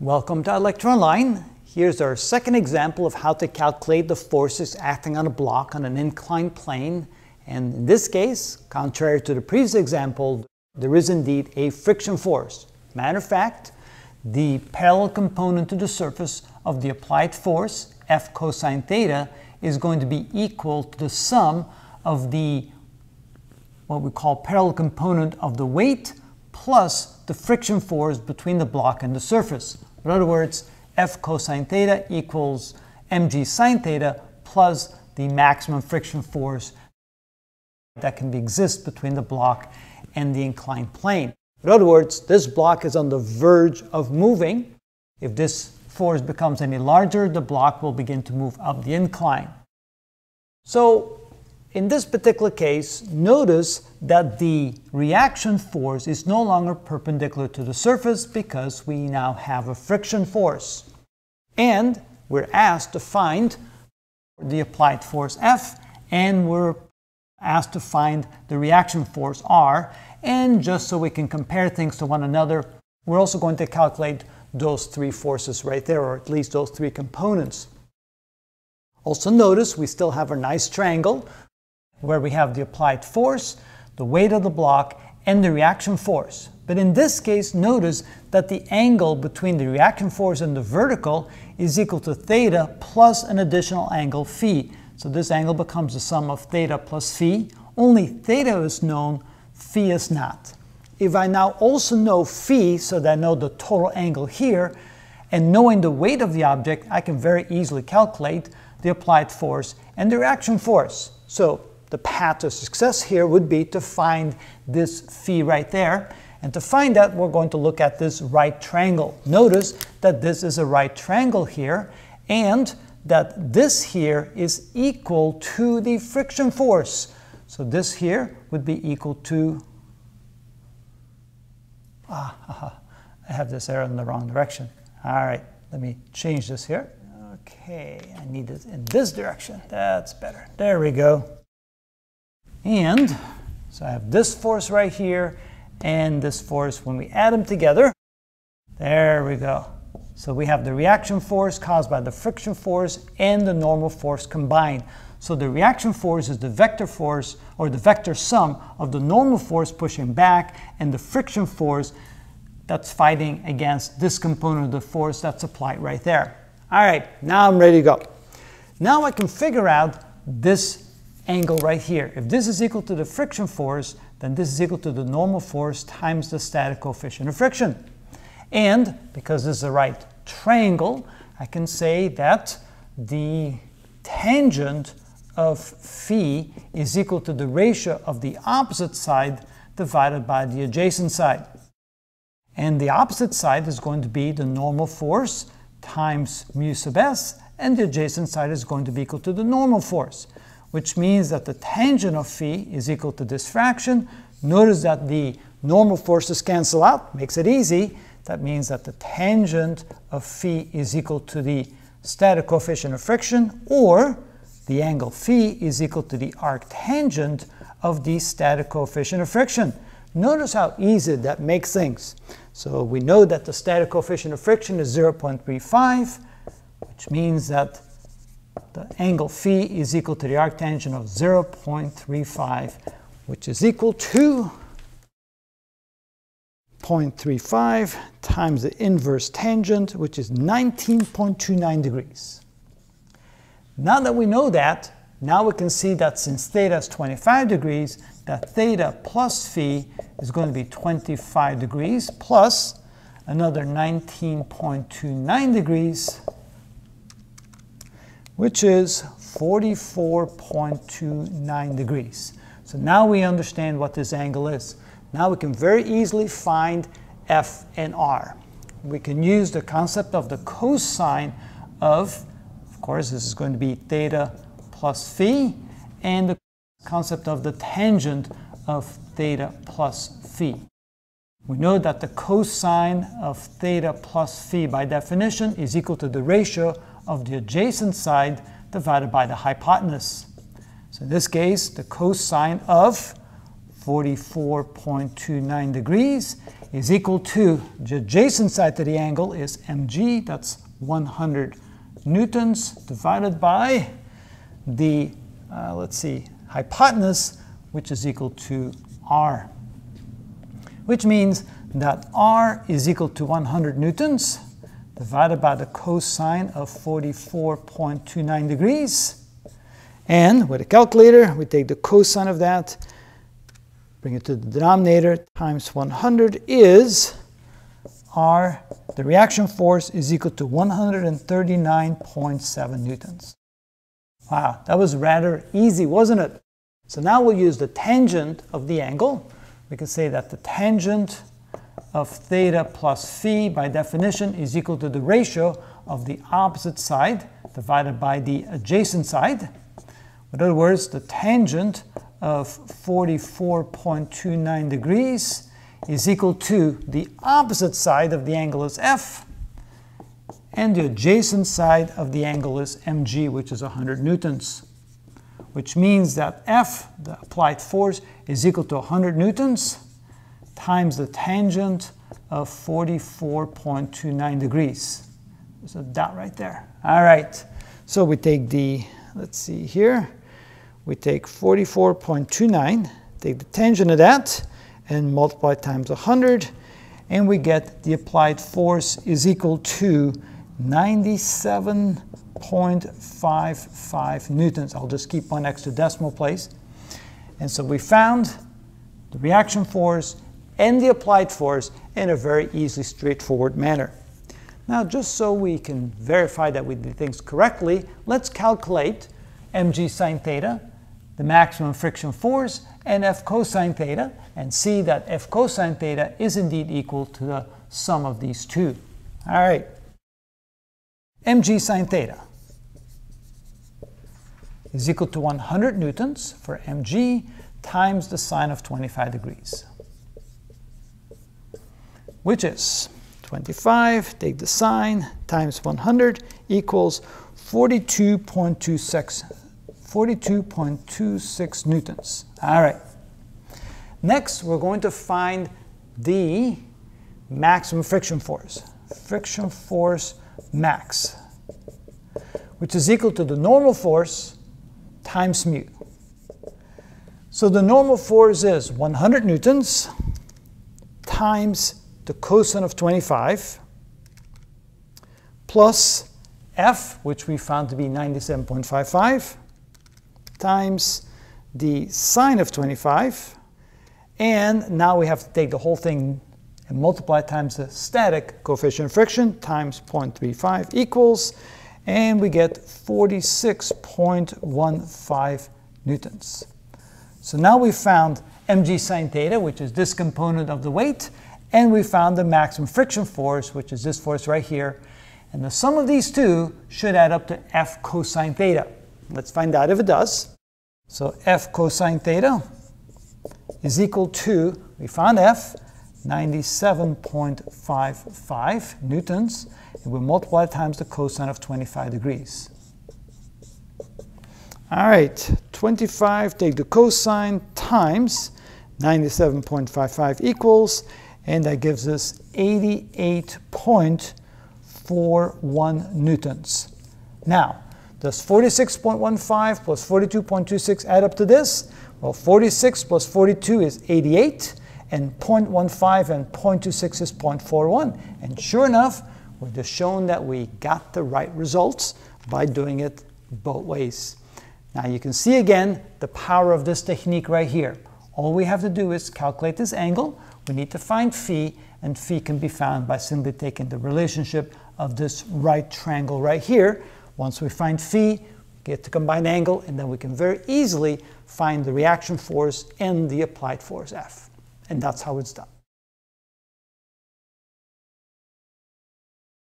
Welcome to iLectureOnline. Here's our second example of how to calculate the forces acting on a block on an inclined plane. And in this case, contrary to the previous example, there is indeed a friction force. Matter of fact, the parallel component to the surface of the applied force, F cosine theta, is going to be equal to the sum of the, what we call, parallel component of the weight plus the friction force between the block and the surface. In other words, F cosine theta equals mg sine theta plus the maximum friction force that can exist between the block and the inclined plane. In other words, this block is on the verge of moving. If this force becomes any larger, the block will begin to move up the incline. So, in this particular case, notice that the reaction force is no longer perpendicular to the surface because we now have a friction force. And we're asked to find the applied force F, and we're asked to find the reaction force R. And just so we can compare things to one another, we're also going to calculate those three forces right there, or at least those three components. Also notice we still have a nice triangle where we have the applied force, the weight of the block, and the reaction force. But in this case, notice that the angle between the reaction force and the vertical is equal to theta plus an additional angle phi. So this angle becomes the sum of theta plus phi. Only theta is known, phi is not. If I now also know phi, so that I know the total angle here, and knowing the weight of the object, I can very easily calculate the applied force and the reaction force. So the path to success here would be to find this phi right there. And to find that, we're going to look at this right triangle. Notice that this is a right triangle here, and that this here is equal to the friction force. So this here would be equal to, I have this arrow in the wrong direction. All right, let me change this here. Okay, I need it in this direction. That's better. There we go. And so I have this force right here and this force. When we add them together, there we go. So we have the reaction force caused by the friction force and the normal force combined. So the reaction force is the vector force, or the vector sum of the normal force pushing back and the friction force that's fighting against this component of the force that's applied right there. All right, now I'm ready to go. Now I can figure out this angle right here. If this is equal to the friction force, then this is equal to the normal force times the static coefficient of friction. And because this is a right triangle, I can say that the tangent of phi is equal to the ratio of the opposite side divided by the adjacent side. And the opposite side is going to be the normal force times mu sub s, and the adjacent side is going to be equal to the normal force, which means that the tangent of phi is equal to this fraction. Notice that the normal forces cancel out, makes it easy. That means that the tangent of phi is equal to the static coefficient of friction, or the angle phi is equal to the arctangent of the static coefficient of friction. Notice how easy that makes things. So we know that the static coefficient of friction is 0.35, which means that the angle phi is equal to the arctangent of 0.35, which is equal to 0.35 times the inverse tangent, which is 19.29 degrees. Now that we know that, now we can see that since theta is 25 degrees, that theta plus phi is going to be 25 degrees plus another 19.29 degrees, which is 44.29 degrees. So now we understand what this angle is. Now we can very easily find F and R. We can use the concept of the cosine of course, this is going to be theta plus phi, and the concept of the tangent of theta plus phi. We know that the cosine of theta plus phi, by definition, is equal to the ratio of the adjacent side divided by the hypotenuse. So in this case, the cosine of 44.29 degrees is equal to the adjacent side to the angle is mg, that's 100 newtons, divided by the, hypotenuse, which is equal to r, which means that r is equal to 100 newtons divided by the cosine of 44.29 degrees. And with a calculator, we take the cosine of that, bring it to the denominator, times 100 is r, the reaction force is equal to 139.7 newtons. Wow, that was rather easy, wasn't it? So now we'll use the tangent of the angle. We can say that the tangent of theta plus phi, by definition, is equal to the ratio of the opposite side divided by the adjacent side. In other words, the tangent of 44.29 degrees is equal to the opposite side of the angle is F, and the adjacent side of the angle is mg, which is 100 newtons, which means that F, the applied force, is equal to 100 newtons times the tangent of 44.29 degrees. There's a dot right there. All right, so we take the, we take 44.29, take the tangent of that, and multiply times 100, and we get the applied force is equal to 97.55 newtons. I'll just keep one extra decimal place. And so we found the reaction force and the applied force in a very easily straightforward manner. Now, just so we can verify that we did things correctly, let's calculate mg sine theta, the maximum friction force, and F cosine theta, and see that F cosine theta is indeed equal to the sum of these two. All right, mg sine theta is equal to 100 newtons for mg times the sine of 25 degrees, which is 25, take the sine, times 100 equals 42.26 newtons. All right. Next, we're going to find the maximum friction force max, which is equal to the normal force times mu. So the normal force is 100 newtons times the cosine of 25 plus F, which we found to be 97.55, times the sine of 25. And now we have to take the whole thing and multiply times the static coefficient of friction times 0.35 equals, and we get 46.15 newtons. So now we found mg sine theta, which is this component of the weight, and we found the maximum friction force, which is this force right here. And the sum of these two should add up to F cosine theta. Let's find out if it does. So F cosine theta is equal to, we found F, 97.55 newtons, and we multiply it times the cosine of 25 degrees. All right, 25, take the cosine, times 97.55 equals, and that gives us 88.41 newtons. Now, does 46.15 plus 42.26 add up to this? Well, 46 plus 42 is 88, and 0.15 and 0.26 is 0.41. And sure enough, we've just shown that we got the right results by doing it both ways. Now you can see again the power of this technique right here. All we have to do is calculate this angle. We need to find phi, and phi can be found by simply taking the relationship of this right triangle right here. Once we find phi, we get the combined angle, and then we can very easily find the reaction force and the applied force F. And that's how it's done.